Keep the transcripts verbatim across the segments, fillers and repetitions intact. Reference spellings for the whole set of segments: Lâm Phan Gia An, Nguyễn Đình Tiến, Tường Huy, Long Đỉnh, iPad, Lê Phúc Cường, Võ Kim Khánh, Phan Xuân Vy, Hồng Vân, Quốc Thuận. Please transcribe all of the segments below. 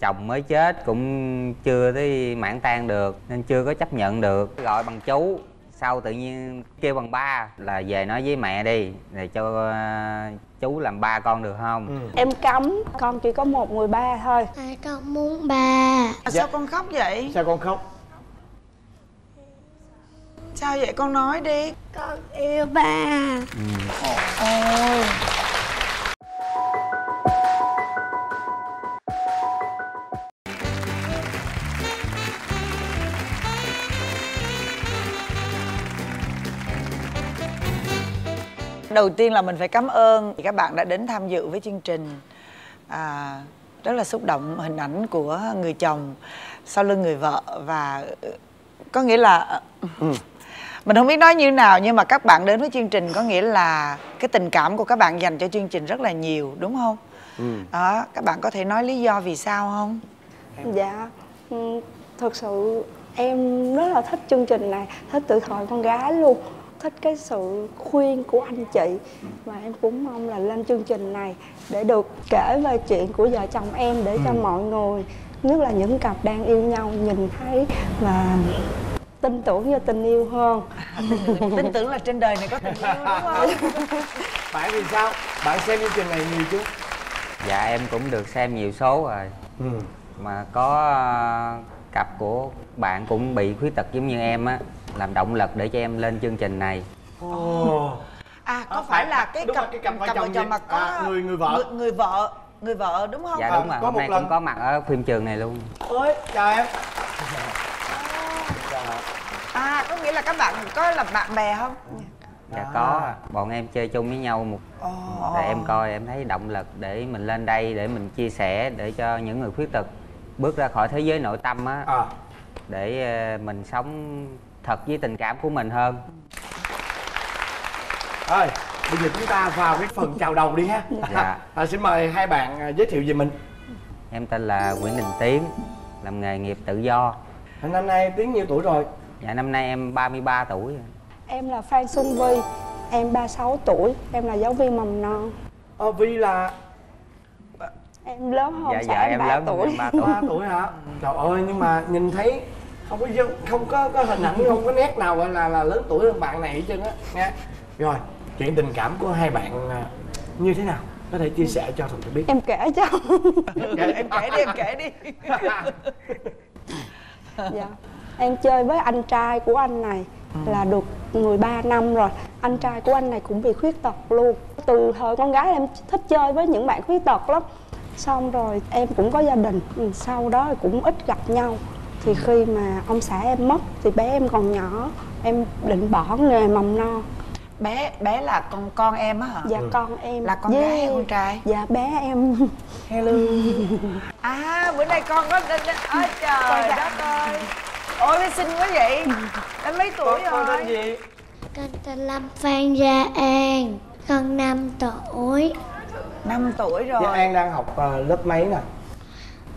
Chồng mới chết cũng chưa tới mãn tang được nên chưa có chấp nhận được. Gọi bằng chú, sau tự nhiên kêu bằng ba, là về nói với mẹ đi để cho chú làm ba con được không? Ừ. Em cấm, con chỉ có một người ba thôi. À, con muốn ba. À, sao con khóc vậy? Sao con khóc? Sao vậy con nói đi. Con yêu ba. Ừ. Ồ, ồ. Đầu tiên là mình phải cảm ơn các bạn đã đến tham dự với chương trình. À, rất là xúc động hình ảnh của người chồng sau lưng người vợ, và có nghĩa là ừ. mình không biết nói như nào, nhưng mà các bạn đến với chương trình có nghĩa là cái tình cảm của các bạn dành cho chương trình rất là nhiều, đúng không? Ừ. Đó, các bạn có thể nói lý do vì sao không? Dạ, thực sự em rất là thích chương trình này, thích tự thoại con gái luôn, thích cái sự khuyên của anh chị, mà em cũng mong là lên chương trình này để được kể về chuyện của vợ chồng em để ừ. cho mọi người, nhất là những cặp đang yêu nhau nhìn thấy và tin tưởng vào tình yêu hơn. À, tin tưởng là trên đời này có tình yêu, đúng không? Phải vì sao? Bạn xem chương trình này nhiều chứ? Dạ em cũng được xem nhiều số rồi. Ừ. Mà có cặp của bạn cũng bị khuyết tật giống như em á, làm động lực để cho em lên chương trình này. Ồ. À, có à, phải là cái cặp, cái cặp vợ cặp chồng, chồng mà có à, người người vợ người, người vợ người vợ đúng không? Dạ đúng rồi. À, hôm nay lần... cũng có mặt ở phim trường này luôn. Ôi, chào em. À, có nghĩa là các bạn có là bạn bè không? Dạ à. Có, bọn em chơi chung với nhau một. Ồ. Để em coi, em thấy động lực để mình lên đây để mình chia sẻ để cho những người khuyết tật bước ra khỏi thế giới nội tâm á. À. Để mình sống thật với tình cảm của mình hơn. Ơi, bây giờ chúng ta vào cái phần chào đầu đi ha. Dạ. À, xin mời hai bạn giới thiệu về mình. Em tên là Nguyễn Đình Tiến, làm nghề nghiệp tự do. Năm nay Tiến nhiêu tuổi rồi? Dạ, năm nay em ba mươi ba tuổi rồi. Em là Phan Xuân Vy, em ba mươi sáu tuổi, em là giáo viên mầm non. Ờ, Vy là... Em lớn hơn, dạ, dạ, em, em lớn tuổi. ba tuổi. ba tuổi hả? Trời ơi, nhưng mà nhìn thấy không có không có, có hình ảnh, không có nét nào gọi là là lớn tuổi hơn bạn này hết trơn á nha. Rồi, chuyện tình cảm của hai bạn như thế nào? Có thể chia sẻ cho Thuận biết. Em kể cho. Em kể đi, em kể đi. Dạ. Em chơi với anh trai của anh này ừ. là được mười ba năm rồi. Anh trai của anh này cũng bị khuyết tật luôn. Từ thời con gái em thích chơi với những bạn khuyết tật lắm. Xong rồi em cũng có gia đình, sau đó cũng ít gặp nhau. Thì khi mà ông xã em mất thì bé em còn nhỏ, em định bỏ nghề mầm non. Bé bé là con con em á hả? Dạ ừ. con em. Là con yeah. gái hay con trai? Dạ bé em. Hello. À, bữa nay con có tên đó. Ôi trời đất ơi. Ôi bé xinh quá vậy. Em mấy tuổi con, rồi? Con tên gì? Con tên Lâm Phan Gia An. Con năm tuổi. năm tuổi rồi. Gia An đang học uh, lớp mấy nè?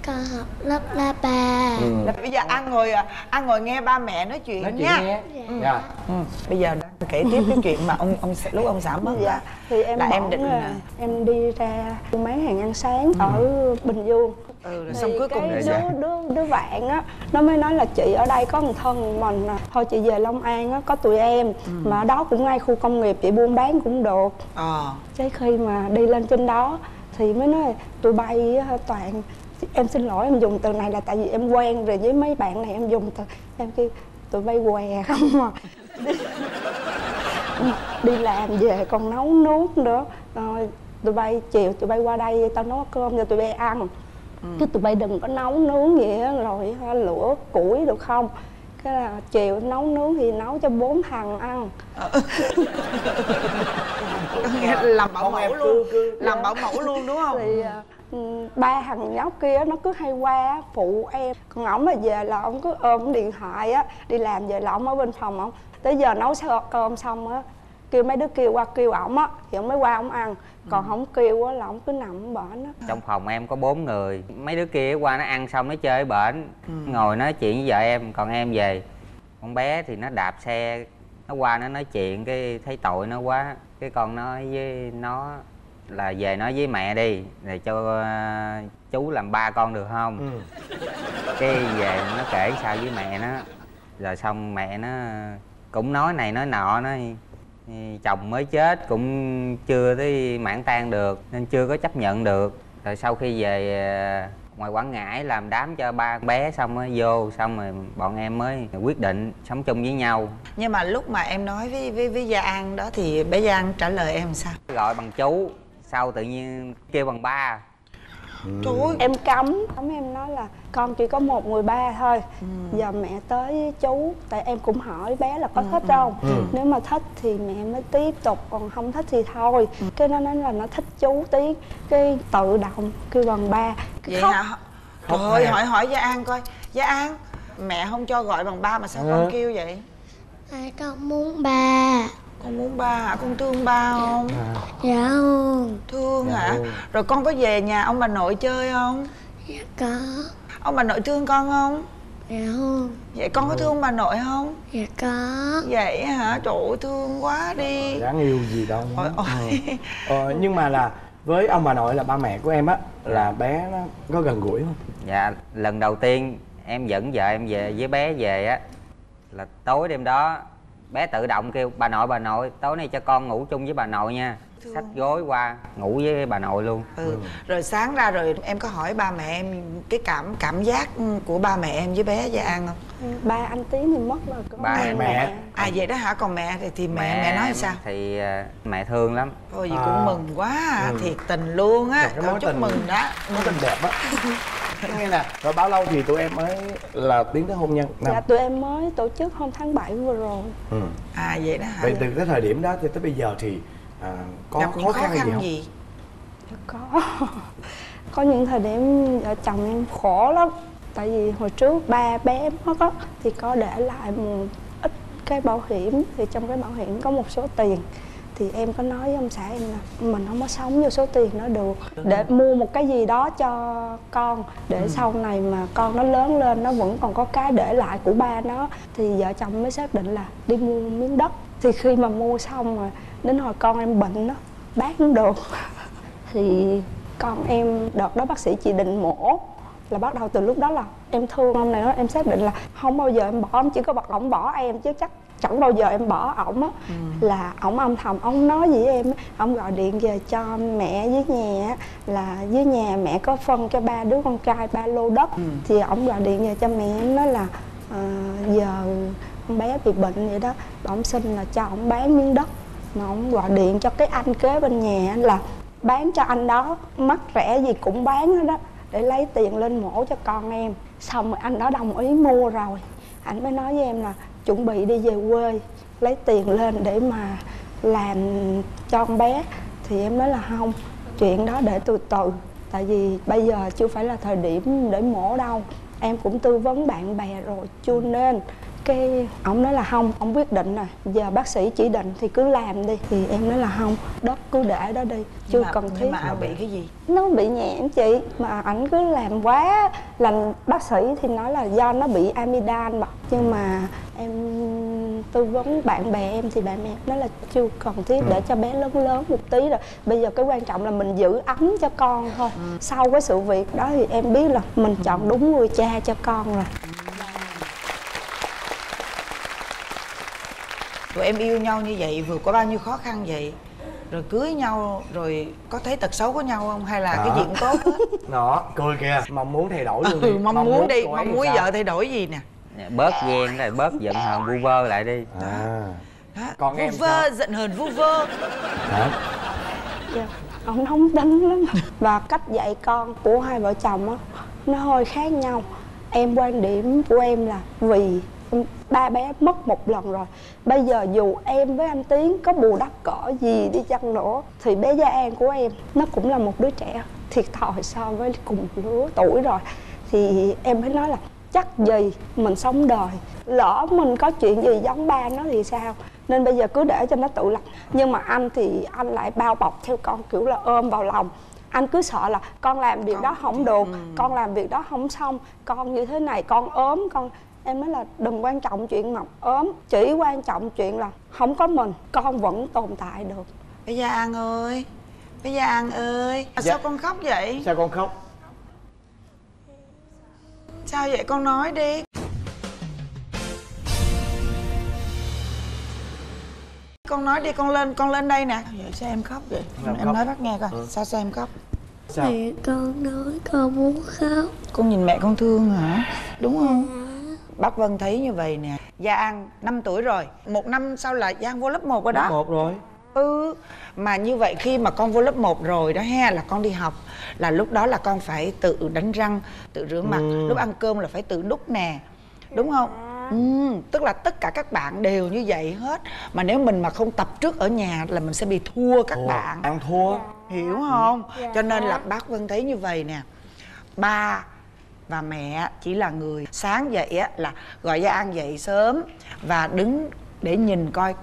Con học lớp là ba. Ừ. Bây giờ An ngồi An ngồi nghe ba mẹ nói chuyện, nói chuyện nha. Nghe. Dạ. Dạ. Ừ. Bây giờ kể tiếp cái chuyện mà ông ông lúc ông xã mất. Dạ. Thì em là em định là... em đi ra mấy hàng ăn sáng ừ. ở Bình Dương. Ừ, rồi xong cuối cùng cái đứa, đứa, đứa bạn á, nó mới nói là chị ở đây có một thân mình à. Thôi chị về Long An á, có tụi em ừ. mà ở đó cũng ngay khu công nghiệp, chị buôn bán cũng được à. Chứ khi mà đi lên trên đó thì mới nói tụi bay á, toàn em xin lỗi em dùng từ này là tại vì em quen rồi với mấy bạn này, em dùng từ em kêu tụi bay què không mà đi, đi làm về còn nấu nước nữa. Rồi tụi bay chiều tụi bay qua đây tao nấu cơm cho tụi bay ăn. Ừ. Chứ tụi bay đừng có nấu nướng gì á, rồi lửa củi được không? Cái là chiều nấu nướng thì nấu cho bốn thằng ăn. Làm bảo mẫu luôn, làm bảo mẫu luôn đúng không? Thì uh, ba thằng nhóc kia nó cứ hay qua phụ em. Còn ổng mà về là ổng cứ ôm điện thoại á, đi làm về là ổng ở bên phòng ổng. Tới giờ nấu cơm xong á, kêu mấy đứa kia qua kêu ổng á thì ổng mới qua ổng ăn, còn ừ. không kêu á là ổng cứ nằm bển á. Trong phòng em có bốn người, mấy đứa kia qua nó ăn xong nó chơi bển ừ. ngồi nói chuyện với vợ em, còn em về. Con bé thì nó đạp xe nó qua nó nói chuyện, cái thấy tội nó quá, cái con nói với nó là về nói với mẹ đi để cho uh, chú làm ba con được không? Ừ. Cái về nó kể sao với mẹ nó, rồi xong mẹ nó cũng nói này nói nọ, nói chồng mới chết cũng chưa tới mãn tang được nên chưa có chấp nhận được. Rồi sau khi về ngoài Quảng Ngãi làm đám cho ba bé xong mới vô, xong rồi bọn em mới quyết định sống chung với nhau. Nhưng mà lúc mà em nói với với, với Gia An đó thì bé Gia An trả lời em sao? Gọi bằng chú, sau tự nhiên kêu bằng ba. Ừ. Trời, em cấm, cấm em nói là con chỉ có một người ba thôi. Ừ. Giờ mẹ tới với chú, tại em cũng hỏi bé là có thích ừ, không? Ừ. Nếu mà thích thì mẹ mới tiếp tục, còn không thích thì thôi. Ừ. Cái nó nói là nó thích chú Tiến, cái tự động kêu bằng ba. Vậy khóc. Hả? Trời ơi, hỏi hỏi Gia An coi. Gia An, mẹ không cho gọi bằng ba mà sao ừ. con kêu vậy? À, con muốn ba. Con muốn ba hả? Con thương ba không? À. Dạ không. Thương dạ hả? Không. Rồi con có về nhà ông bà nội chơi không? Dạ có. Ông bà nội thương con không? Dạ không. Vậy con có thương ông bà nội không? Dạ có. Vậy hả? Trời ơi, thương quá đi. Đáng yêu gì đâu. Ôi, ôi. Ờ, nhưng mà là với ông bà nội là ba mẹ của em á, là bé nó có gần gũi không? Dạ, lần đầu tiên em dẫn vợ em về với bé về á, là tối đêm đó bé tự động kêu bà nội bà nội, tối nay cho con ngủ chung với bà nội nha. Thương. Xách gối qua ngủ với bà nội luôn. Ừ. Ừ. Rồi sáng ra rồi em có hỏi ba mẹ em cái cảm cảm giác của ba mẹ em với bé Gia An không? Ừ. Ba anh Tiến thì mất rồi. Ba em mẹ. mẹ. À vậy đó hả? Còn mẹ thì, thì mẹ, mẹ mẹ nói sao? Thì uh, mẹ thương lắm. Thôi vậy à, cũng mừng quá à. Ừ. Thiệt tình luôn á. Chúc tình, mừng đó. Mối tình đẹp á. Nghe nè, rồi bao lâu thì tụi em mới là tiến tới hôn nhân? Năm. Dạ tụi em mới tổ chức hôm tháng bảy vừa rồi. Ừ. À vậy đó hả? Vậy từ cái thời điểm đó thì tới bây giờ thì à, có khó, khó khăn, khăn gì không? Gì? Có. Có những thời điểm vợ chồng em khổ lắm. Tại vì hồi trước ba bé mất á, thì có để lại một ít cái bảo hiểm. Thì trong cái bảo hiểm có một số tiền, thì em có nói với ông xã em là mình không có sống vô số tiền nó được, để mua một cái gì đó cho con, để ừ. sau này mà con nó lớn lên nó vẫn còn có cái để lại của ba nó. Thì vợ chồng mới xác định là đi mua miếng đất. Thì khi mà mua xong rồi đến hồi con em bệnh đó, bác cũng được. Thì con em đợt đó bác sĩ chỉ định mổ, là bắt đầu từ lúc đó là em thương ông này đó. Em xác định là không bao giờ em bỏ ông, chỉ có bật ổng bỏ em chứ chắc chẳng bao giờ em bỏ ổng á. Ừ. Là ổng âm thầm ổng nói gì em, ổng gọi điện về cho mẹ với nhà là với nhà mẹ có phân cho ba đứa con trai ba lô đất. Ừ. Thì ổng gọi điện về cho mẹ em nói là à, giờ con bé bị bệnh vậy đó, ổng xin là cho ổng bán miếng đất, mà ổng gọi điện cho cái anh kế bên nhà là bán cho anh đó, mắc rẻ gì cũng bán hết đó, để lấy tiền lên mổ cho con em. Xong rồi anh đó đồng ý mua rồi, anh mới nói với em là chuẩn bị đi về quê lấy tiền lên để mà làm cho con bé. Thì em nói là không, chuyện đó để từ từ, tại vì bây giờ chưa phải là thời điểm để mổ đâu, em cũng tư vấn bạn bè rồi, cho nên cái ổng nói là không, ổng quyết định rồi, giờ bác sĩ chỉ định thì cứ làm đi. Thì em nói là không, đất cứ để đó đi, chưa mà, cần thiết. Mà anh bị cái gì? Nó bị nhẹ chị, mà ảnh cứ làm quá là bác sĩ thì nói là do nó bị amidan mà. Nhưng mà em tư vấn bạn bè em thì bạn bè nói là chưa cần thiết, để cho bé lớn lớn một tí rồi, bây giờ cái quan trọng là mình giữ ấm cho con thôi. Ừ. Sau cái sự việc đó thì em biết là mình chọn đúng người cha cho con rồi. Tụi em yêu nhau như vậy, vượt qua bao nhiêu khó khăn vậy, rồi cưới nhau, rồi có thấy tật xấu của nhau không? Hay là đó, cái chuyện tốt hết? Đó, cười kìa, mong muốn thay đổi luôn. Ừ, đi. Mong, mong muốn đi, mong muốn vợ thay đổi gì nè. Bớt ghen lại, bớt giận hờn vu vơ lại đi. À. Đó. Còn vu em vơ, sao? Giận hờn vu vơ. Hả? Dạ, ông nóng tính lắm. Và cách dạy con của hai vợ chồng á, nó hơi khác nhau. Em quan điểm của em là vì ba bé mất một lần rồi, bây giờ dù em với anh Tiến có bù đắp cỡ gì đi chăng nữa thì bé Gia An của em nó cũng là một đứa trẻ thiệt thòi so với cùng lứa tuổi rồi. Thì em mới nói là chắc gì mình sống đời, lỡ mình có chuyện gì giống ba nó thì sao, nên bây giờ cứ để cho nó tự lập. Nhưng mà anh thì anh lại bao bọc theo con, kiểu là ôm vào lòng. Anh cứ sợ là con làm việc con... đó không được, ừ. con làm việc đó không xong, con như thế này, con ốm con. Em nói là đừng quan trọng chuyện mọc ốm, chỉ quan trọng chuyện là không có mình, con vẫn tồn tại được. Ê Gia An ơi, Bây giờ An ơi, à, dạ. Sao con khóc vậy? Sao con khóc? Sao vậy con nói đi. Con nói đi, con lên con lên đây nè. Vậy sao em khóc vậy? Em, em khóc. Nói bác nghe coi. Ừ. Sao sao em khóc? Sao? Mẹ con nói con muốn khóc. Con nhìn mẹ con thương hả? Đúng không? Ừ. Bác Vân thấy như vậy nè. Gia An năm tuổi rồi. Một năm sau là Gia An vô lớp một rồi đó. Lớp một rồi. Ừ. Mà như vậy khi mà con vô lớp một rồi đó ha, là con đi học, là lúc đó là con phải tự đánh răng, tự rửa mặt, ừ. Lúc ăn cơm là phải tự đút nè. Đúng không? Ừ, tức là tất cả các bạn đều như vậy hết. Mà nếu mình mà không tập trước ở nhà là mình sẽ bị thua các thua, bạn ăn thua. Hiểu không? Dạ. Cho nên là bác Vân thấy như vậy nè. Ba và mẹ chỉ là người sáng dậy là gọi Gia An dậy sớm và đứng để nhìn coi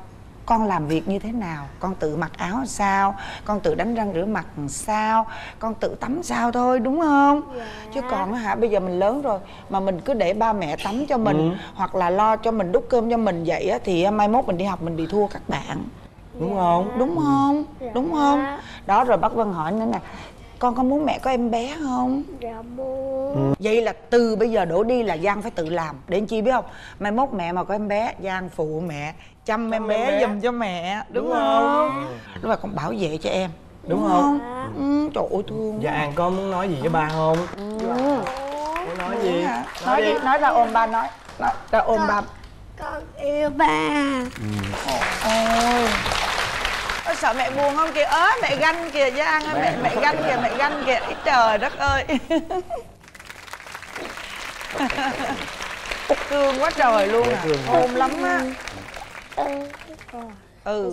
con làm việc như thế nào. Con tự mặc áo sao, con tự đánh răng rửa mặt sao, con tự tắm sao thôi, đúng không? Dạ. Chứ còn hả, bây giờ mình lớn rồi mà mình cứ để ba mẹ tắm cho mình, ừ. Hoặc là lo cho mình, đút cơm cho mình vậy á, thì mai mốt mình đi học mình bị thua các bạn. Đúng dạ. Không? Đúng không? Dạ. Đúng không? Đó, rồi bác Vân hỏi nữa nè, con có muốn mẹ có em bé không? Dạ muốn. Ừ. Vậy là từ bây giờ đổ đi là Giang phải tự làm. Để chi biết không? Mai mốt mẹ mà có em bé, Giang phụ mẹ chăm, chăm em bé, bé giùm cho mẹ, đúng, đúng không? Không? Đúng là con bảo vệ cho em, đúng, đúng không? Không? Ừ, trời ơi thương. Dạ An có muốn nói gì với ba không? Ừ. Muốn nói gì? Nói, nói đi, nói ra ôm ba nói, nói ra ôm con, ba. Con yêu ba. Ôi. Ừ. Ôi sợ mẹ buồn không kìa, ớ mẹ ganh kìa với An ơi, mẹ mẹ ganh kìa, mẹ ganh kìa, ý trời đất ơi. Thương quá trời luôn à, ôm lắm á. Ừ.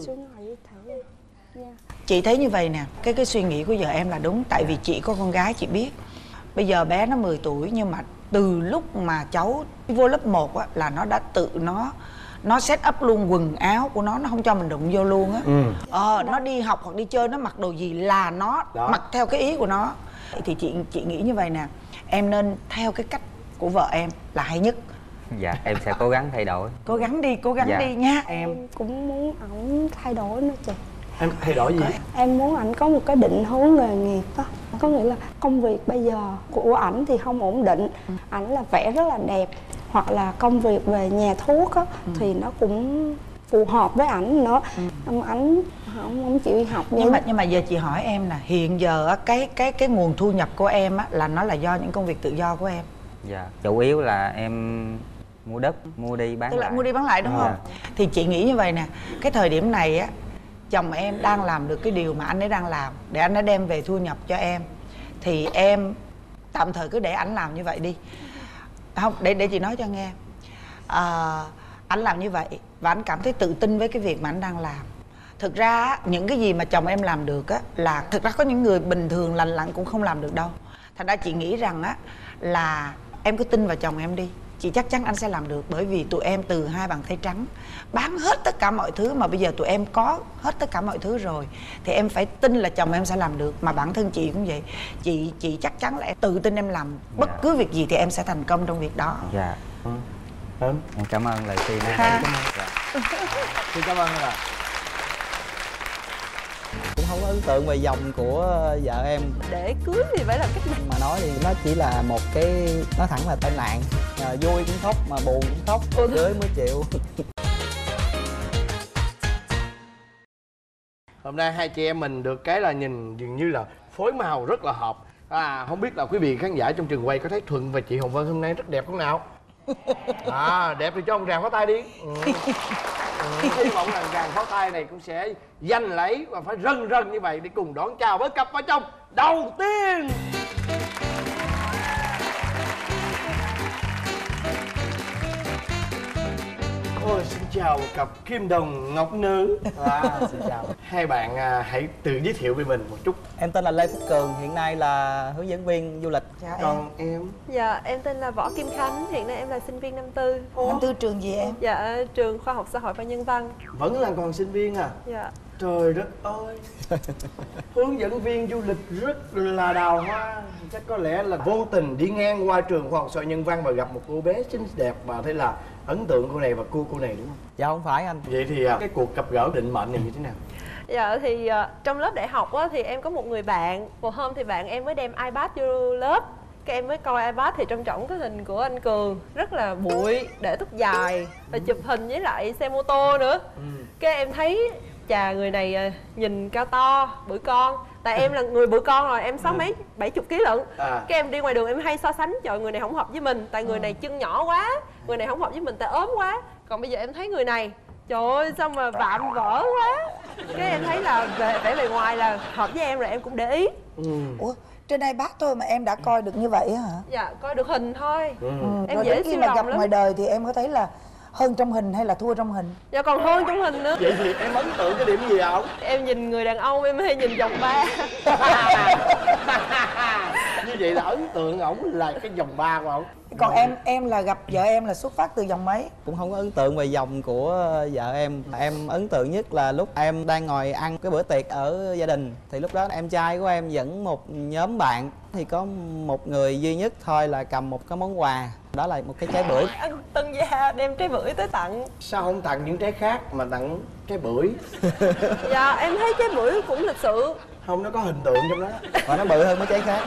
Chị thấy như vậy nè, cái cái suy nghĩ của vợ em là đúng. Tại vì chị có con gái chị biết. Bây giờ bé nó mười tuổi nhưng mà từ lúc mà cháu vô lớp một á, là nó đã tự nó Nó set up luôn quần áo của nó, nó không cho mình đụng vô luôn á. Ừ. Ờ, nó đi học hoặc đi chơi nó mặc đồ gì là nó đó. Mặc theo cái ý của nó. Thì chị chị nghĩ như vậy nè, em nên theo cái cách của vợ em là hay nhất. Dạ, em sẽ cố gắng thay đổi. Cố gắng đi, cố gắng dạ. đi nha. Em cũng muốn ảnh thay đổi nữa chị. Em thay đổi gì? Em muốn ảnh có một cái định hướng nghề nghiệp đó. Có nghĩa là công việc bây giờ của ảnh thì không ổn định. Ảnh là vẽ rất là đẹp. Hoặc là công việc về nhà thuốc đó, ừ. Thì nó cũng phù hợp với ảnh nữa. Ông ảnh không, không chịu học. Nhưng mà nhưng mà giờ chị hỏi em nè, hiện giờ cái cái cái nguồn thu nhập của em á, là nó là do những công việc tự do của em. Dạ, chủ yếu là em mua đất, mua đi bán lại. Tức là lại. mua đi bán lại đúng không? À. Thì chị nghĩ như vậy nè, cái thời điểm này á, chồng em đang làm được cái điều mà anh ấy đang làm, để anh ấy đem về thu nhập cho em, thì em tạm thời cứ để ảnh làm như vậy đi. Không, để để chị nói cho nghe. À, anh làm như vậy và anh cảm thấy tự tin với cái việc mà anh đang làm. Thực ra á, những cái gì mà chồng em làm được á, là thực ra có những người bình thường lành lặn cũng không làm được đâu. Thành ra chị nghĩ rằng á, là em cứ tin vào chồng em đi. Chị chắc chắn anh sẽ làm được, bởi vì tụi em từ hai bàn tay trắng bán hết tất cả mọi thứ, mà bây giờ tụi em có hết tất cả mọi thứ rồi thì em phải tin là chồng em sẽ làm được, mà bản thân chị cũng vậy. Chị chị chắc chắn là em tự tin em làm bất dạ. cứ việc gì thì em sẽ thành công trong việc đó. Dạ. Ừ. Ừ. Cảm ơn lời khuyên. Xin cảm ơn ạ. Cũng không có ấn tượng về dòng của vợ em. Để cưới thì phải là cách này. Mà nói thì nó chỉ là một cái, nói thẳng là tai nạn. À, vui cũng khóc mà buồn cũng khóc, cưới mới chịu. Hôm nay hai chị em mình được cái là nhìn dường như là phối màu rất là hợp. À, không biết là quý vị khán giả trong trường quay có thấy Thuận và chị Hồng Vân hôm nay rất đẹp không nào? À, đẹp thì cho ông Ràng pháo tay đi. Ừ. Ừ. Hy vọng là Ràng pháo tay này cũng sẽ giành lấy và phải rần rần như vậy để cùng đón chào với cặp vợ chồng đầu tiên. Ôi, xin chào cặp Kim Đồng Ngọc Nữ. À, xin chào. Hai bạn à, hãy tự giới thiệu về mình một chút. Em tên là Lê Phúc Cường, hiện nay là hướng dẫn viên du lịch. Dạ, còn em. em? Dạ, em tên là Võ Kim Khánh, hiện nay em là sinh viên năm tư. Ủa? Năm tư trường gì em? Dạ, trường Khoa học Xã hội và Nhân văn. Vẫn là còn sinh viên à? Dạ. Trời đất ơi. Hướng dẫn viên du lịch rất là đào hoa. Chắc có lẽ là vô tình đi ngang qua trường Khoa học Xã hội Nhân văn và gặp một cô bé xinh đẹp và thế là ấn tượng cô này và cô cô này đúng không? Dạ không phải anh. Vậy thì cái cuộc gặp gỡ định mệnh này như thế nào? Dạ thì uh, trong lớp đại học á, thì em có một người bạn. Một hôm thì bạn em mới đem iPad vô lớp, các em mới coi iPad thì trong trọng cái hình của anh Cường rất là bụi, để tóc dài và chụp hình với lại xe mô tô nữa. Ừ. Cái em thấy chà, người này nhìn cao to bự con, tại em là người bự con rồi, em sáu mấy bảy chục ký lận. À. Cái em đi ngoài đường em hay so sánh, trời người này không hợp với mình, tại người này chân nhỏ quá, người này không hợp với mình tại ốm quá. Còn bây giờ em thấy người này trời ơi sao mà vạm vỡ quá, cái em thấy là về vẻ bề ngoài là hợp với em rồi, em cũng để ý. Ừ. Ủa? Trên đây bác thôi mà em đã coi được như vậy hả? Dạ, coi được hình thôi. Ừ. Em rồi dễ khi mà gặp lắm. Ngoài đời thì em có thấy là hơn trong hình hay là thua trong hình? Dạ còn hơn trong hình nữa. Vậy thì em ấn tượng cái điểm gì không? Em nhìn người đàn ông em hay nhìn vòng ba. Như vậy là ấn tượng ổng là cái vòng ba của ổng. Còn rồi. em em là gặp vợ em là xuất phát từ vòng mấy? Cũng không có ấn tượng về vòng của vợ em. Em ấn tượng nhất là lúc em đang ngồi ăn cái bữa tiệc ở gia đình. Thì lúc đó em trai của em dẫn một nhóm bạn, thì có một người duy nhất thôi là cầm một cái món quà, đó là một cái trái bưởi. Anh Tân Gia đem trái bưởi tới tặng. Sao không tặng những trái khác mà tặng trái bưởi? Dạ em thấy trái bưởi cũng lịch sự. Không, nó có hình tượng trong đó. Mà nó bự hơn mấy trái khác.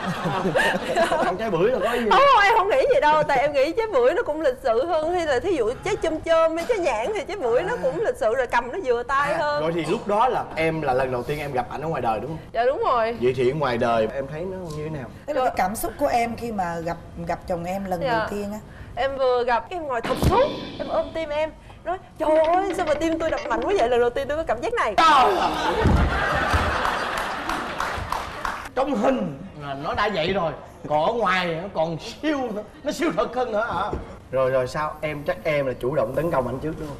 Tặng trái bưởi là có gì? Không, em không nghĩ gì đâu. Tại em nghĩ trái bưởi nó cũng lịch sự hơn. Hay là thí dụ trái chôm chôm hay trái nhãn thì trái bưởi à. Nó cũng lịch sự rồi, cầm nó vừa tay à, hơn. Rồi thì lúc đó là em là lần đầu tiên em gặp ảnh ở ngoài đời đúng không? Dạ đúng rồi. Vậy thì ngoài đời em thấy nó như thế nào? Tức là cái cảm xúc của em khi mà gặp gặp chồng em lần dạ. đầu tiên á. Em vừa gặp em ngồi thụp xuống, em ôm tim em nói trời ơi sao mà tim tôi đập mạnh quá vậy, lần đầu tiên tôi có cảm giác này. Trong hình là nó đã vậy rồi, còn ở ngoài nó còn siêu nữa, nó siêu thật hơn nữa hả? Rồi rồi sao em, chắc em là chủ động tấn công ảnh trước đúng không?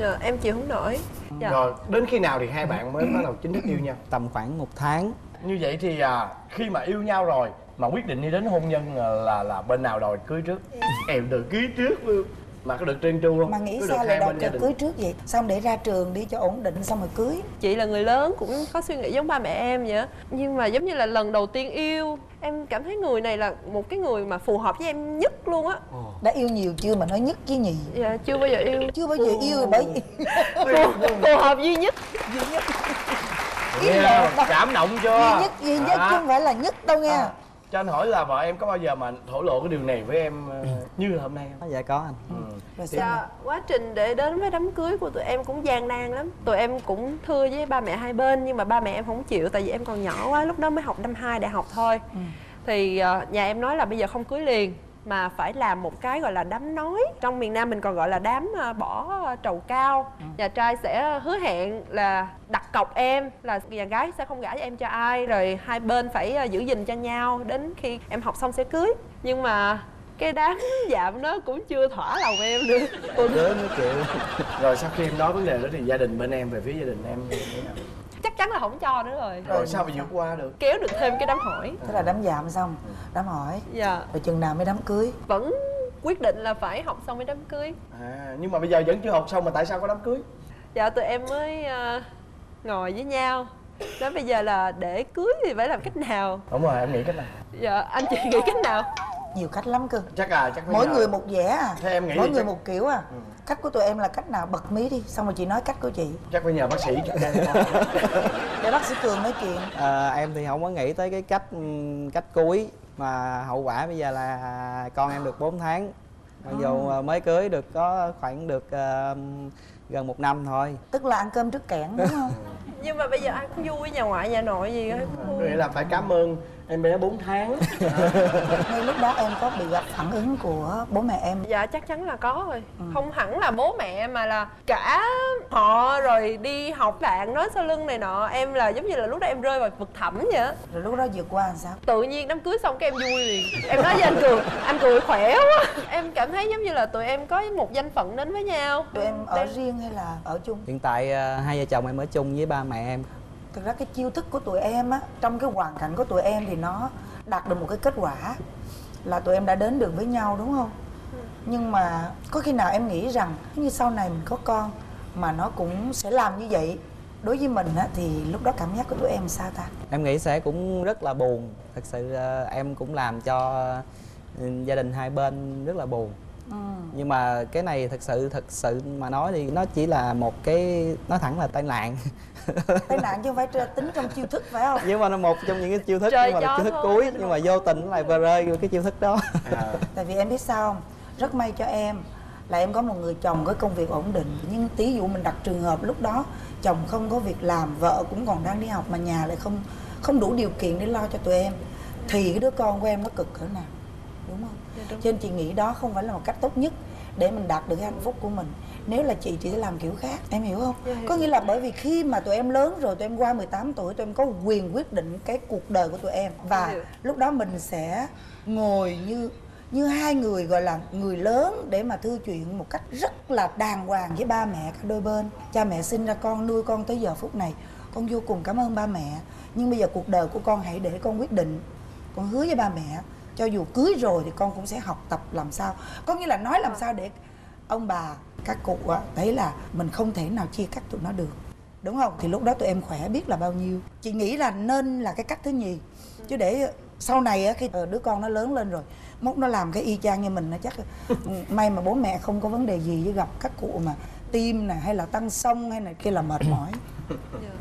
Dạ em chịu không nổi. Dạ. Rồi đến khi nào thì hai bạn mới bắt đầu chính thức yêu nhau? Tầm khoảng một tháng. Như vậy thì à, khi mà yêu nhau rồi mà quyết định đi đến hôn nhân là là, là bên nào đòi cưới trước? Dạ. Em đòi cưới trước luôn mà có được trơn tru không? Mà nghĩ sao lại đòi cưới trước vậy? Xong để ra trường đi cho ổn định xong rồi cưới. Chị là người lớn cũng có suy nghĩ giống ba mẹ em vậy. Nhưng mà giống như là lần đầu tiên yêu, em cảm thấy người này là một cái người mà phù hợp với em nhất luôn á. Đã yêu nhiều chưa mà nói nhất chứ nhỉ? Dạ chưa bao giờ yêu. Chưa bao giờ yêu bởi vì phù hợp duy nhất. Duy nhất. Yeah, cảm động chưa? Duy nhất, duy nhất à. Chứ không phải là nhất đâu nghe. À. Cho anh hỏi là vợ em có bao giờ mà thổ lộ cái điều này với em như là hôm nay không? Dạ có anh. Ừ. Dạ, quá trình để đến với đám cưới của tụi em cũng gian nan lắm. Tụi em cũng thưa với ba mẹ hai bên nhưng mà ba mẹ em không chịu, tại vì em còn nhỏ quá, lúc đó mới học năm hai đại học thôi. Ừ. Thì nhà em nói là bây giờ không cưới liền mà phải làm một cái gọi là đám nói, trong miền Nam mình còn gọi là đám bỏ trầu cao. Ừ. Nhà trai sẽ hứa hẹn là đặt cọc em là nhà gái sẽ không gả cho em cho ai, rồi hai bên phải giữ gìn cho nhau đến khi em học xong sẽ cưới. Nhưng mà cái đám dạm nó cũng chưa thỏa lòng em nữa. Cô đứa mới chịu. Rồi sau khi em nói vấn đề đó thì gia đình bên em, về phía gia đình em thế nào? Chắc chắn là không cho nữa rồi. Rồi sao mà vượt qua được? Kéo được thêm cái đám hỏi. Thế là đám dạm xong, đám hỏi. Dạ. Rồi chừng nào mới đám cưới? Vẫn quyết định là phải học xong mới đám cưới. À, nhưng mà bây giờ vẫn chưa học xong mà tại sao có đám cưới? Dạ tụi em mới uh, ngồi với nhau. Nói bây giờ là để cưới thì phải làm cách nào? Đúng rồi, em nghĩ cách nào? Dạ, anh chị nghĩ cách nào? Nhiều cách lắm cơ. Chắc à, chắc mỗi người một vẻ à. Thế em nghĩ mỗi người chắc... một kiểu à. Ừ. Cách của tụi em là cách nào? Bật mí đi, xong rồi chị nói cách của chị. Chắc phải nhờ bác sĩ. Để bác sĩ Cường nói chuyện. À, em thì không có nghĩ tới cái cách cách cuối mà hậu quả bây giờ là con em được bốn tháng. Mặc dù à. mới cưới được có khoảng được uh, gần một năm thôi. Tức là ăn cơm trước kẽn đúng không? Nhưng mà bây giờ ăn cũng vui, nhà ngoại nhà nội gì hết. Vậy là phải cảm ơn em bé bốn tháng. Ngay lúc đó em có bị gặp phản ứng của bố mẹ em? Dạ chắc chắn là có rồi. Ừ. Không hẳn là bố mẹ mà là cả họ, rồi đi học bạn nói sau lưng này nọ. Em là giống như là lúc đó em rơi vào vực thẳm vậy á. Rồi lúc đó vượt qua làm sao? Tự nhiên đám cưới xong cái em vui liền. Em nói với anh Cường, anh Cường khỏe quá. Em cảm thấy giống như là tụi em có một danh phận đến với nhau. Tụi em ở Để... riêng hay là ở chung? Hiện tại hai vợ chồng em ở chung với ba mẹ em. Thực ra cái chiêu thức của tụi em á, trong cái hoàn cảnh của tụi em thì nó đạt được một cái kết quả là tụi em đã đến được với nhau đúng không? Ừ. Nhưng mà có khi nào em nghĩ rằng như sau này mình có con mà nó cũng sẽ làm như vậy đối với mình á, thì lúc đó cảm giác của tụi em sao ta? Em nghĩ sẽ cũng rất là buồn. Thật sự em cũng làm cho gia đình hai bên rất là buồn. ừ. Nhưng mà cái này thật sự thật sự mà nói thì nó chỉ là một cái, nói thẳng là tai nạn. Tai nạn chứ không phải tính trong chiêu thức phải không? Nhưng mà nó một trong những cái chiêu thức, nhưng mà là chiêu thức cuối, nhưng mà vô tình lại bờ rơi cái chiêu thức đó. À. Tại vì em biết sao không? Rất may cho em là em có một người chồng có công việc ổn định. Nhưng tí dụ mình đặt trường hợp lúc đó chồng không có việc làm, vợ cũng còn đang đi học, mà nhà lại không không đủ điều kiện để lo cho tụi em, thì cái đứa con của em nó cực cỡ nào, đúng không? Đúng. Cho nên chị nghĩ đó không phải là một cách tốt nhất để mình đạt được cái hạnh phúc của mình. Nếu là chị, chị sẽ làm kiểu khác, em hiểu không? Dạ, có nghĩa là bởi vì khi mà tụi em lớn rồi, tụi em qua mười tám tuổi, tụi em có quyền quyết định cái cuộc đời của tụi em. Và dạ, lúc đó mình sẽ ngồi như như hai người gọi là người lớn để mà thư chuyện một cách rất là đàng hoàng với ba mẹ cả đôi bên. Cha mẹ sinh ra con, nuôi con tới giờ phút này, con vô cùng cảm ơn ba mẹ. Nhưng bây giờ cuộc đời của con hãy để con quyết định. Con hứa với ba mẹ, cho dù cưới rồi thì con cũng sẽ học tập làm sao. Có nghĩa là nói làm sao để ông bà, các cụ thấy là mình không thể nào chia cắt tụi nó được, đúng không? Thì lúc đó tụi em khỏe biết là bao nhiêu. Chị nghĩ là nên là cái cách thứ nhì. Chứ để sau này khi đứa con nó lớn lên rồi, mốt nó làm cái y chang như mình, nó chắc may mà bố mẹ không có vấn đề gì với gặp các cụ mà tim nè, hay là tăng sông hay này kia là mệt mỏi.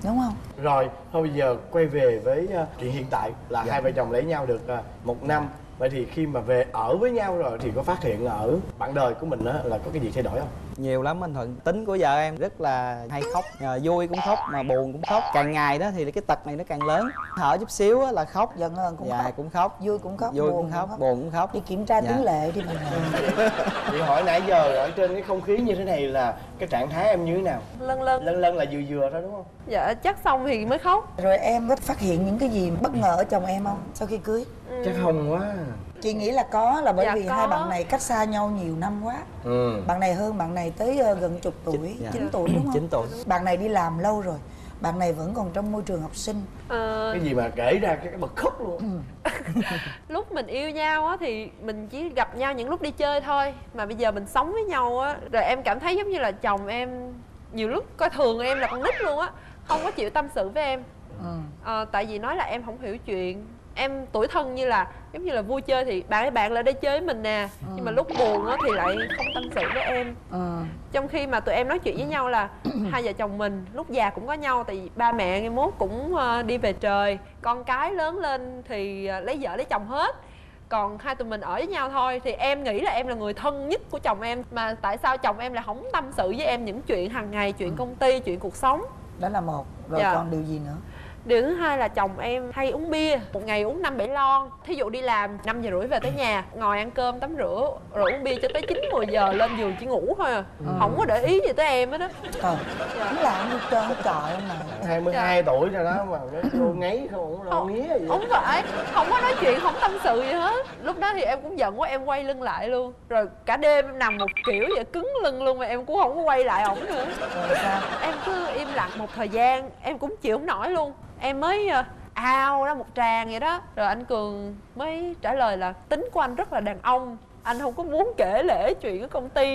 Đúng không? Rồi, thôi bây giờ quay về với chuyện hiện tại là dạ, hai vợ chồng lấy nhau được một năm. Vậy thì khi mà về ở với nhau rồi thì có phát hiện ở bạn đời của mình là có cái gì thay đổi không? Nhiều lắm anh Thuận. Tính của vợ em rất là hay khóc, à, vui cũng khóc mà buồn cũng khóc. Càng ngày đó thì cái tật này nó càng lớn. Thở chút xíu là khóc, giận hơn cũng, dạ, khóc. cũng khóc, vui cũng khóc, vui buồn cũng khóc, buồn cũng khóc. Đi kiểm tra dạ, tiếng lệ đi mình. Chị hỏi nãy giờ ở trên cái không khí như thế này là cái trạng thái em như thế nào? Lân lân. Lân lân là vừa vừa thôi đúng không? Dạ, chắc xong thì mới khóc. Rồi em có phát hiện những cái gì bất ngờ ở chồng em không sau khi cưới? Ừ. Chắc không quá. Chị nghĩ là có, là bởi dạ, vì có. Hai bạn này cách xa nhau nhiều năm quá. Ừ. Bạn này hơn bạn này tới gần chục tuổi, dạ. chín tuổi đúng không? chín tuổi. Bạn này đi làm lâu rồi, bạn này vẫn còn trong môi trường học sinh. Ờ... Cái gì mà kể ra cái bật khóc luôn. Ừ. Lúc mình yêu nhau á thì mình chỉ gặp nhau những lúc đi chơi thôi. Mà bây giờ mình sống với nhau á, rồi em cảm thấy giống như là chồng em nhiều lúc coi thường em là con nít luôn á. Không có chịu tâm sự với em. Ừ. À, tại vì nói là em không hiểu chuyện. Em tuổi thân như là giống như là vui chơi thì bạn ấy bạn lại đây chơi với mình nè, ừ. Nhưng mà lúc buồn á thì lại không tâm sự với em, ừ. Trong khi mà tụi em nói chuyện với nhau là hai vợ chồng mình lúc già cũng có nhau. Tại vì ba mẹ ngày mốt cũng đi về trời, con cái lớn lên thì lấy vợ lấy chồng hết, còn hai tụi mình ở với nhau thôi. Thì em nghĩ là em là người thân nhất của chồng em, mà tại sao chồng em lại không tâm sự với em những chuyện hàng ngày, chuyện công ty, chuyện cuộc sống? Đó là một. Rồi dạ, còn điều gì nữa? Điều thứ hai là chồng em hay uống bia, một ngày uống năm bảy lon. Thí dụ đi làm năm giờ rưỡi về tới nhà, ngồi ăn cơm tắm rửa rồi uống bia cho tới chín mười giờ, lên giường chỉ ngủ thôi à, ừ. Không có để ý gì tới em hết á. Ờ, đúng là ăn trơn hết trời không mà. Hai mươi hai dạ, tuổi rồi đó mà vô ngáy không, không nghía gì. Không phải, không có nói chuyện, không tâm sự gì hết. Lúc đó thì em cũng giận quá, em quay lưng lại luôn. Rồi cả đêm em nằm một kiểu vậy cứng lưng luôn mà em cũng không có quay lại ổng nữa. Rồi sao? Em cứ im lặng một thời gian, em cũng chịu không nổi luôn. Em mới ao ra một tràng vậy đó. Rồi anh Cường mới trả lời là tính của anh rất là đàn ông, anh không có muốn kể lể chuyện ở công ty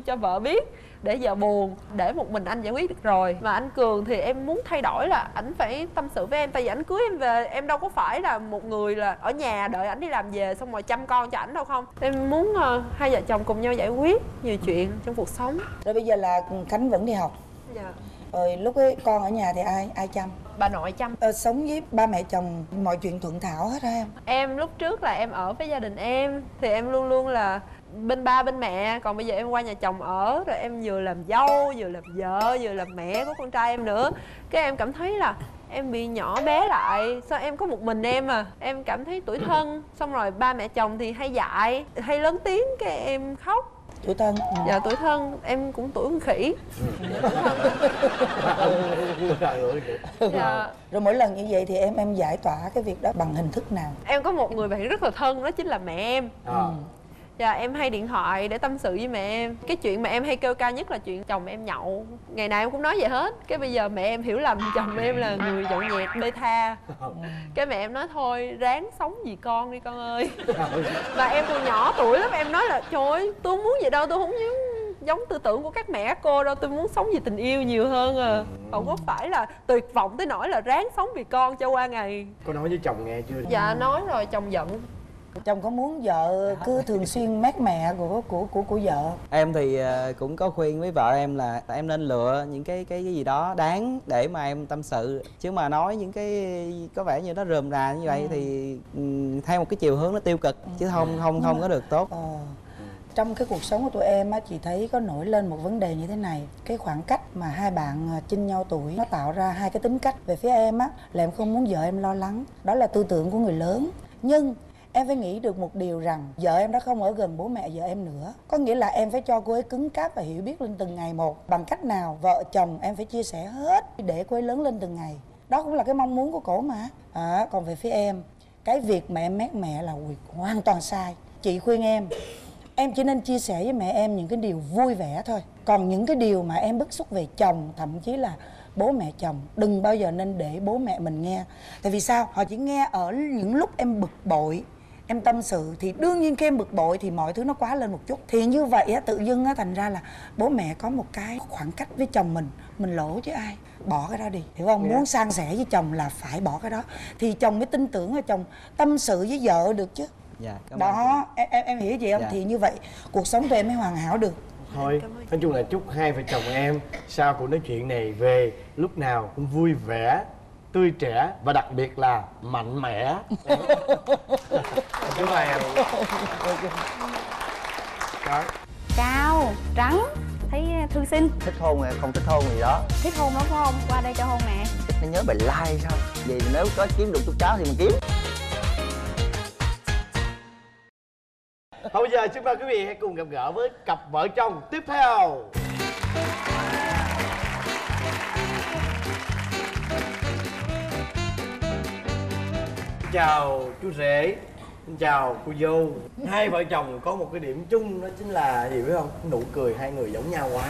cho vợ biết để vợ buồn, để một mình anh giải quyết được rồi. Mà anh Cường thì em muốn thay đổi là ảnh phải tâm sự với em. Tại vì ảnh cưới em về, em đâu có phải là một người là ở nhà đợi ảnh đi làm về xong rồi chăm con cho ảnh đâu không. Em muốn uh, hai vợ chồng cùng nhau giải quyết nhiều chuyện trong cuộc sống. Rồi bây giờ là Khánh vẫn đi học. Dạ. Rồi lúc ấy con ở nhà thì ai ai chăm? Bà nội chăm. Ờ, sống với ba mẹ chồng mọi chuyện thuận thảo hết hả em? Em lúc trước là em ở với gia đình em thì em luôn luôn là bên ba bên mẹ, còn bây giờ em qua nhà chồng ở rồi em vừa làm dâu vừa làm vợ vừa làm mẹ của con trai em nữa. Cái em cảm thấy là em bị nhỏ bé lại, sao em có một mình em à. Em cảm thấy tủi thân. Xong rồi ba mẹ chồng thì hay dạy, hay lớn tiếng cái em khóc. Tuổi thân. Dạ tuổi thân, em cũng tuổi con khỉ. Dạ. Rồi mỗi lần như vậy thì em em giải tỏa cái việc đó bằng hình thức nào? Em có một người bạn rất là thân, đó chính là mẹ em. À. Dạ em hay điện thoại để tâm sự với mẹ em. Cái chuyện mà em hay kêu ca nhất là chuyện chồng em nhậu. Ngày nào em cũng nói vậy hết. Cái bây giờ mẹ em hiểu lầm chồng em là người nhậu nhẹt bê tha. Cái mẹ em nói thôi ráng sống vì con đi con ơi. Và em còn nhỏ tuổi lắm, em nói là trời ơi tôi không muốn vậy đâu, tôi không muốn giống tư tưởng của các mẹ các cô đâu, tôi muốn sống vì tình yêu nhiều hơn à. Không có phải là tuyệt vọng tới nỗi là ráng sống vì con cho qua ngày. Cô nói với chồng nghe chưa? Dạ nói rồi chồng giận. Chồng có muốn vợ cứ thường xuyên mát mẹ của của của của vợ? Em thì cũng có khuyên với vợ em là em nên lựa những cái cái gì đó đáng để mà em tâm sự, chứ mà nói những cái có vẻ như nó rườm rà như vậy ừ. thì theo một cái chiều hướng nó tiêu cực chứ không không không có được tốt. Ờ. Trong cái cuộc sống của tụi em á, chị thấy có nổi lên một vấn đề như thế này. Cái khoảng cách mà hai bạn chênh nhau tuổi nó tạo ra hai cái tính cách. Về phía em á, là em không muốn vợ em lo lắng, đó là tư tưởng của người lớn. Nhưng em phải nghĩ được một điều rằng vợ em đã không ở gần bố mẹ vợ em nữa. Có nghĩa là em phải cho cô ấy cứng cáp và hiểu biết lên từng ngày một. Bằng cách nào vợ chồng em phải chia sẻ hết để cô ấy lớn lên từng ngày. Đó cũng là cái mong muốn của cổ mà à, còn về phía em, cái việc mẹ em mát mẹ là hoàn toàn sai. Chị khuyên em, em chỉ nên chia sẻ với mẹ em những cái điều vui vẻ thôi. Còn những cái điều mà em bức xúc về chồng, thậm chí là bố mẹ chồng, đừng bao giờ nên để bố mẹ mình nghe. Tại vì sao? Họ chỉ nghe ở những lúc em bực bội, em tâm sự. Thì đương nhiên khi em bực bội thì mọi thứ nó quá lên một chút. Thì như vậy tự dưng thành ra là bố mẹ có một cái khoảng cách với chồng mình. Mình lỗ chứ ai. Bỏ cái đó đi, hiểu không? Yeah. Muốn san sẻ với chồng là phải bỏ cái đó. Thì chồng mới tin tưởng là chồng tâm sự với vợ được chứ. Dạ, đó em, em em hiểu chị không? Dạ. Thì như vậy cuộc sống của em mới hoàn hảo được. Thôi nói chung là chúc hai vợ chồng em sau cuộc nói chuyện này về lúc nào cũng vui vẻ, tươi trẻ và đặc biệt là mạnh mẽ. Chúc hai em cao trắng thấy thư sinh. Thích hôn này, không thích hôn gì đó. Thích hôn đúng không? Qua đây cho hôn nè. Nó nhớ bài like sao? Vì nếu có kiếm được chú cháu thì mình kiếm. Còn bây giờ xin mời quý vị hãy cùng gặp gỡ với cặp vợ chồng tiếp theo. Chào chú rể, chào cô dâu. Hai vợ chồng có một cái điểm chung đó chính là gì biết không? Nụ cười hai người giống nhau quá.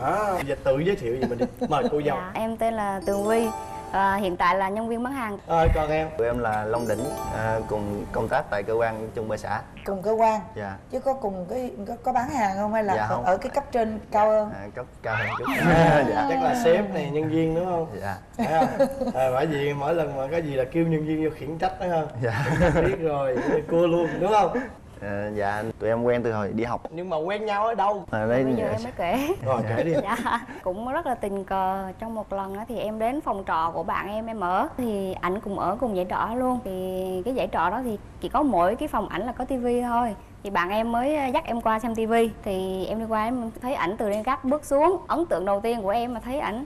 Đó, giờ tự giới thiệu gì mình đi. Mời cô dâu. Dạ, em tên là Tường Huy. À, hiện tại là nhân viên bán hàng. À, còn em? Tụi em là Long Đỉnh, à, cùng công tác tại cơ quan Trung Bê xã. Cùng cơ quan? Dạ. Chứ có cùng cái có, có bán hàng không hay là dạ, không. Ở cái cấp trên cao hơn? À, cấp cao hơn chút. À, dạ. Chắc là sếp này nhân viên đúng không? Dạ. Phải không? À, bởi vì mỗi lần mà cái gì là kêu nhân viên vô khiển trách đúng không? Dạ. Biết rồi, cua luôn đúng không? À, dạ, tụi em quen từ hồi đi học. Nhưng mà quen nhau ở đâu? À, đấy bây giờ em mới kể. Rồi kể đi. Dạ, cũng rất là tình cờ. Trong một lần thì em đến phòng trọ của bạn em em ở. Thì ảnh cũng ở cùng dãy trọ luôn. Thì cái dãy trọ đó thì chỉ có mỗi cái phòng ảnh là có tivi thôi. Thì bạn em mới dắt em qua xem tivi. Thì em đi qua em thấy ảnh từ trên gác bước xuống. Ấn tượng đầu tiên của em mà thấy ảnh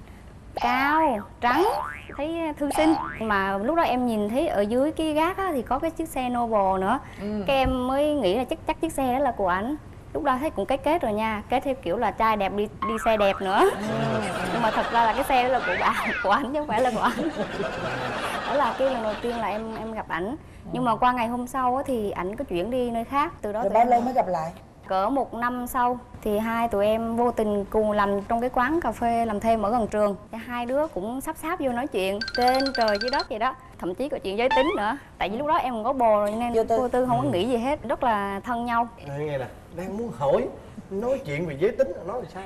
cao, trắng, thấy thư sinh. Mà lúc đó em nhìn thấy ở dưới cái gác á, thì có cái chiếc xe Noble nữa. ừ. Cái em mới nghĩ là chắc chắc chiếc xe đó là của ảnh. Lúc đó thấy cũng cái kết rồi nha. Kết theo kiểu là trai đẹp đi đi xe đẹp nữa. ừ. Nhưng mà thật ra là cái xe đó là của bạn, của ảnh chứ không phải là của ảnh. Đó là cái lần đầu tiên là em em gặp ảnh. Nhưng mà qua ngày hôm sau á, thì ảnh có chuyển đi nơi khác. Từ đó rồi bao lâu mới gặp lại? Cỡ một năm sau thì hai tụi em vô tình cùng làm trong cái quán cà phê làm thêm ở gần trường. Hai đứa cũng sắp sáp vô nói chuyện trên trời dưới đất vậy đó. Thậm chí có chuyện giới tính nữa. Tại vì lúc đó em còn có bồ rồi nên vô tư, vô tư không ừ. có nghĩ gì hết. Rất là thân nhau. Nghe nghe nè, đang muốn hỏi nói chuyện về giới tính nói sao?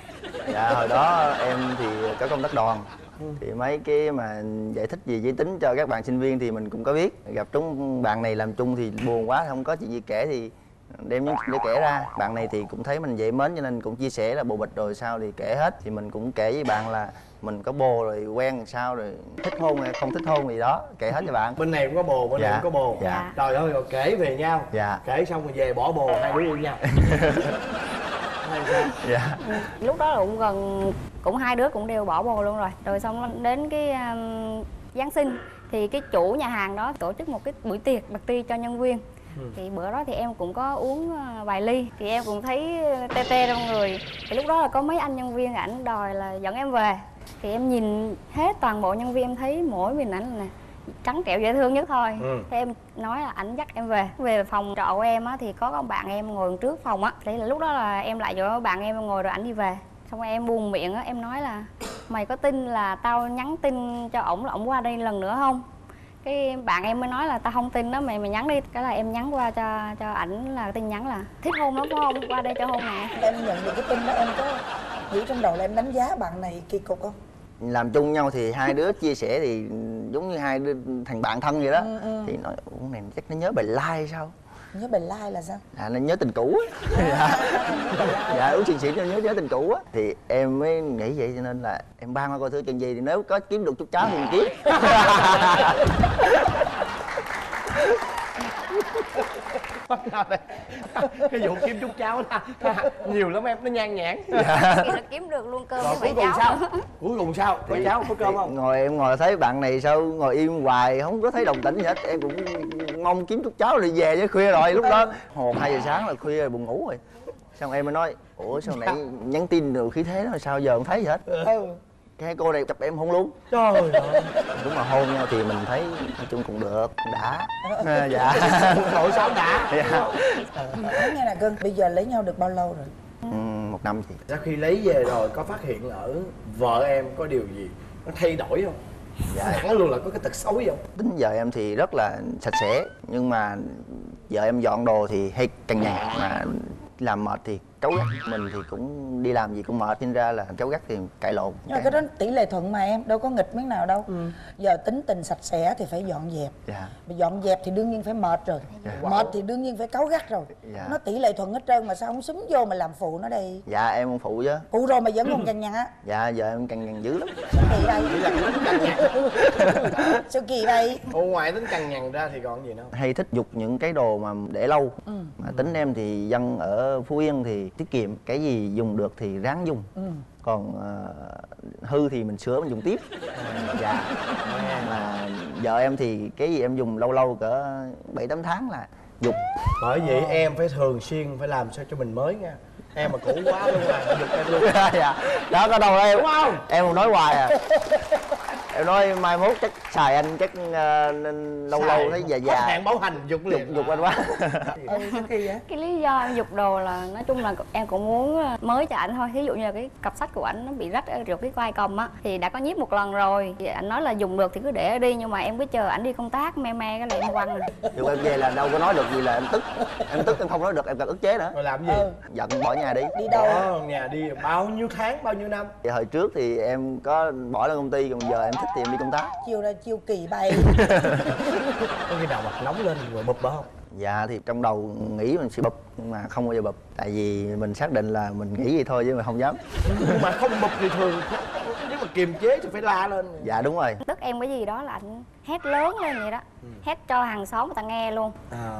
Dạ hồi đó em thì có công tác đoàn. Thì mấy cái mà giải thích về giới tính cho các bạn sinh viên thì mình cũng có biết. Gặp chúng bạn này làm chung thì buồn quá, không có chuyện gì kể thì đem những để kể ra. Bạn này thì cũng thấy mình dễ mến cho nên cũng chia sẻ là bồ bịch rồi sao thì kể hết. Thì mình cũng kể với bạn là mình có bồ rồi, quen sao rồi, thích hôn hay không thích hôn gì đó, kể hết cho bạn. Bên này cũng có bồ, bên dạ. này cũng có bồ. Dạ. Trời ơi, rồi kể về nhau. Dạ. Kể xong rồi về bỏ bồ hai đứa yêu nhau. Dạ. Lúc đó là cũng gần cũng hai đứa cũng đều bỏ bồ luôn rồi. Rồi xong đến cái um, Giáng sinh thì cái chủ nhà hàng đó tổ chức một cái buổi tiệc bạc ti cho nhân viên. Ừ. Thì bữa đó thì em cũng có uống vài ly thì em cũng thấy tê tê trong người. Thì lúc đó là có mấy anh nhân viên ảnh đòi là dẫn em về. Thì em nhìn hết toàn bộ nhân viên em thấy mỗi mình ảnh là trắng trẻo dễ thương nhất thôi. ừ. Thì em nói là ảnh dắt em về. Về phòng trọ của em á, thì có ông bạn em ngồi trước phòng á. Thì là lúc đó là em lại chỗ bạn em ngồi rồi ảnh đi về. Xong rồi em buồn miệng á, em nói là mày có tin là tao nhắn tin cho ổng là ổng qua đây lần nữa không? Cái bạn em mới nói là tao không tin đó mày mày nhắn đi. Cái là em nhắn qua cho cho ảnh là tin nhắn là thích hôn lắm không? Qua đây cho hôn nè. Em nhận được cái tin đó em có nghĩ trong đầu là em đánh giá bạn này kỳ cục không? Làm chung nhau thì hai đứa chia sẻ thì giống như hai đứa thành bạn thân vậy đó. ừ, ừ. Thì nói uống này chắc nó nhớ bài like sao? Nhớ Bề Lai là sao? À, nên nhớ tình cũ á. Dạ, dạ, uống xịn xịn cho nhớ nhớ tình cũ á. Thì em mới nghĩ vậy cho nên là em ban qua coi thử chuyện gì, thì nếu có kiếm được chút chó thì mình kiếm. Cái vụ kiếm trúng cháo đó, nhiều lắm em, nó nhan nhản. Dạ. Kiếm được luôn cơm với vậy cháo. Sao? Cuối cùng sao? Có cháo có cơm không? Ngồi em ngồi thấy bạn này sao ngồi im hoài không có thấy đồng tĩnh gì hết. Em cũng mong kiếm trúng cháo rồi về chứ khuya rồi, lúc đó hồn hai giờ sáng là khuya rồi, buồn ngủ rồi. Xong em mới nói, ủa sao nãy nhắn tin được khí thế đó sao giờ không thấy gì hết. Cái cô này chụp em hôn luôn. Trời ơi. Đúng mà hôn nhau thì mình thấy nói chung cũng được, đã. À, dạ. Nổi sáo đã. Dạ. Nghe nè cưng, bây giờ lấy nhau được bao lâu rồi? Ừ, một năm chị. Sau khi lấy về rồi có phát hiện là ở vợ em có điều gì nó thay đổi không? Dạ. Nó luôn là có cái tật xấu gì không? Tính vợ em thì rất là sạch sẽ, nhưng mà vợ em dọn đồ thì hay cằn nhằn, mà làm mệt thì cáu gắt, mình thì cũng đi làm gì cũng mệt nên ra là cáu gắt thì cãi lộn. Nhưng mà cái đó tỷ lệ thuận mà em, đâu có nghịch miếng nào đâu. Ừ. Giờ tính tình sạch sẽ thì phải dọn dẹp. Dạ. Mà dọn dẹp thì đương nhiên phải mệt rồi. Dạ. Mệt thì đương nhiên phải cáu gắt rồi. Dạ. Nó tỷ lệ thuận hết trơn mà sao không xúm vô mà làm phụ nó đi. Dạ em không phụ chứ. Phụ rồi mà vẫn còn cằn nhằn á. Dạ giờ em cằn nhằn dữ lắm. Sao kỳ đây? Sao kỳ đây? Ủa ngoài tính cằn nhằn ra thì còn gì nữa? Hay thích giục những cái đồ mà để lâu. Ừ. Mà tính em thì dân ở Phú Yên thì tiết kiệm, cái gì dùng được thì ráng dùng. Ừ. Còn uh, hư thì mình sửa mình dùng tiếp. À, dạ. Mà vợ em thì cái gì em dùng lâu lâu cỡ bảy tám tháng là dục. Bởi vậy ờ. em phải thường xuyên phải làm sao cho mình mới nha. Em mà cũ quá luôn là dục em luôn. Dạ. Đó có đầu em đúng không? Em còn nói hoài à. Em nói mai mốt chắc xài anh chắc uh, lâu xài lâu thấy già già hạn bảo hành dục dục, dục anh quá. Cái lý do em dục đồ là nói chung là em cũng muốn mới cho ảnh thôi. Thí dụ như là cái cặp sách của ảnh nó bị rách ở ruột cái vai còng á, thì đã có nhiếp một lần rồi thì anh nói là dùng được thì cứ để đi, nhưng mà em cứ chờ ảnh đi công tác me me cái này em quăng rồi. Dù em về là đâu có nói được gì, là em tức em tức em không nói được, em cần ức chế nữa rồi làm gì. Ừ. Giận bỏ nhà đi. Đi đâu? Đó, nhà đi bao nhiêu tháng bao nhiêu năm. Thì hồi trước thì em có bỏ lên công ty, còn giờ em tìm đi công tác. Chiều ra chiều kỳ bay. Có khi nào mặt nóng lên rồi bụp bở không? Dạ thì trong đầu nghĩ mình sẽ bụp nhưng mà không bao giờ bụp, tại vì mình xác định là mình nghĩ vậy thôi chứ mình không dám. Nhưng mà không bụp thì thường nếu mà kiềm chế thì phải la lên. Dạ đúng rồi. Tức em cái gì đó là anh hét lớn lên vậy đó. Ừ. Hét cho hàng xóm người ta nghe luôn.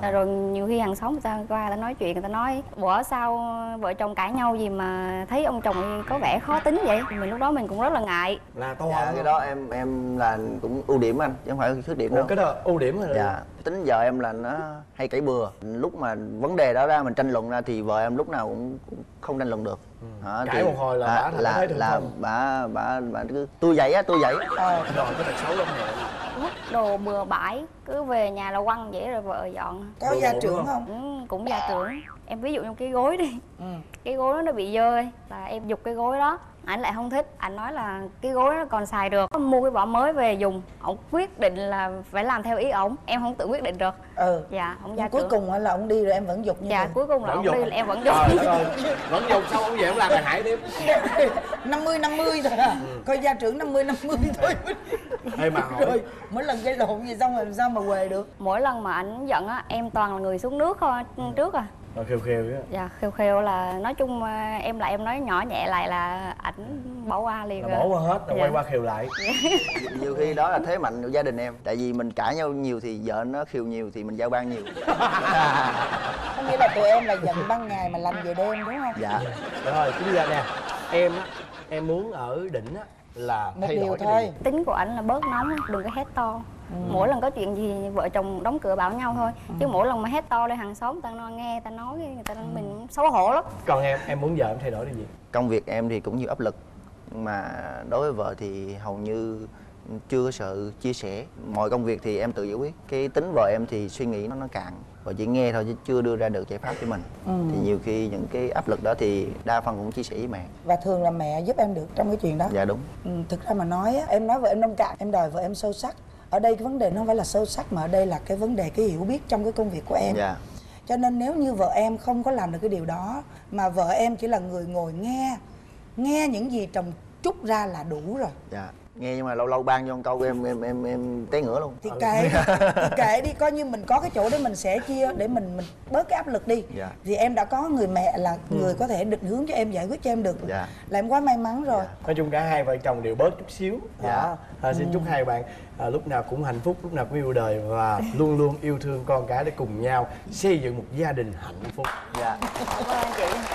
À. Rồi nhiều khi hàng xóm người ta qua người ta nói chuyện, người ta nói bữa sau vợ chồng cãi nhau gì mà thấy ông chồng có vẻ khó tính vậy. Mình lúc đó mình cũng rất là ngại. Là to dạ, cái đó em em là cũng ưu điểm anh chứ không phải khuyết điểm đâu. Cái đó ưu điểm rồi. Dạ. Tính vợ em là nó hay cãi bừa. Lúc mà vấn đề đó ra mình tranh luận ra thì vợ em lúc nào cũng không tranh luận được. Ừ. Hả, cãi thì, một hồi là à, bả là là bả bả bả cứ tôi vậy á tôi vậy. Ờ. Rồi có thật xấu lắm nè. Đồ bừa bãi cứ về nhà là quăng vậy rồi vợ dọn. Có gia trưởng không? Ừ, cũng gia trưởng. Em ví dụ như cái gối đi. Ừ. Cái gối đó nó bị dơ là em giục cái gối đó, ảnh lại không thích, ảnh nói là cái gối nó còn xài được, mua cái vỏ mới về dùng. Ổng quyết định là phải làm theo ý ổng, em không tự quyết định được. Ừ. Dạ ổng gia trưởng. Cuối cùng là ổng đi rồi em vẫn giục như. Dạ cuối cùng là ổng đi là em vẫn giục. Vẫn giục xong ổng về ổng làm bài hải tiếp. năm mươi năm mươi rồi à. Ừ. Coi gia trưởng năm mươi năm mươi thôi. Ê mà hỏi mỗi lần gây lộn gì xong làm sao mà quề được. Mỗi lần mà ảnh giận á em toàn là người xuống nước thôi. Ừ. Trước à. Nó khêu khêu á. Dạ khêu khêu là nói chung em là em nói nhỏ nhẹ lại là ảnh bỏ qua liền. Là bỏ qua hết rồi. Dạ. Quay qua khều lại. Nhiều khi đó là thế mạnh của gia đình em, tại vì mình cãi nhau nhiều thì vợ nó khều nhiều thì mình giao ban nhiều. Không nghĩa là tụi em là giận ban ngày mà làm về đêm đúng không? Dạ. Rồi bây giờ nè em á, em muốn ở đỉnh á là một điều thôi. Tính của ảnh là bớt nóng, đừng có hét to. Ừ. Mỗi lần có chuyện gì vợ chồng đóng cửa bảo nhau thôi. Ừ. Chứ mỗi lần mà hét to lên hàng xóm ta nói, nghe ta nói người ta. Ừ. Mình xấu hổ lắm. Còn em em muốn vợ em thay đổi điều gì? Công việc em thì cũng nhiều áp lực, mà đối với vợ thì hầu như chưa có sự chia sẻ. Mọi công việc thì em tự giải quyết. Cái tính vợ em thì suy nghĩ nó nó cạn, vợ chỉ nghe thôi chứ chưa đưa ra được giải pháp cho mình. Ừ. Thì nhiều khi những cái áp lực đó thì đa phần cũng chia sẻ với mẹ. Và thường là mẹ giúp em được trong cái chuyện đó. Dạ đúng. Ừ, thực ra mà nói á, em nói vợ em nông cạn, em đòi vợ em sâu sắc. Ở đây cái vấn đề nó không phải là sâu sắc mà ở đây là cái vấn đề cái hiểu biết trong cái công việc của em. Yeah. Cho nên nếu như vợ em không có làm được cái điều đó mà vợ em chỉ là người ngồi nghe, nghe những gì chồng trút ra là đủ rồi. Yeah. nghe, nhưng mà lâu lâu ban vô một câu em em em em té ngửa luôn. Thì kệ thì kệ đi, coi như mình có cái chỗ để mình sẻ chia, để mình mình bớt cái áp lực đi. Dạ. Thì em đã có người mẹ là người ừ. có thể định hướng cho em, giải quyết cho em được. Dạ. Là em quá may mắn rồi. Dạ. Nói chung cả hai vợ chồng đều bớt chút xíu. Dạ. À, xin ừ. chúc hai bạn à, lúc nào cũng hạnh phúc, lúc nào cũng yêu đời và luôn luôn yêu thương con cái để cùng nhau xây dựng một gia đình hạnh phúc. Dạ. Cảm ơn chị.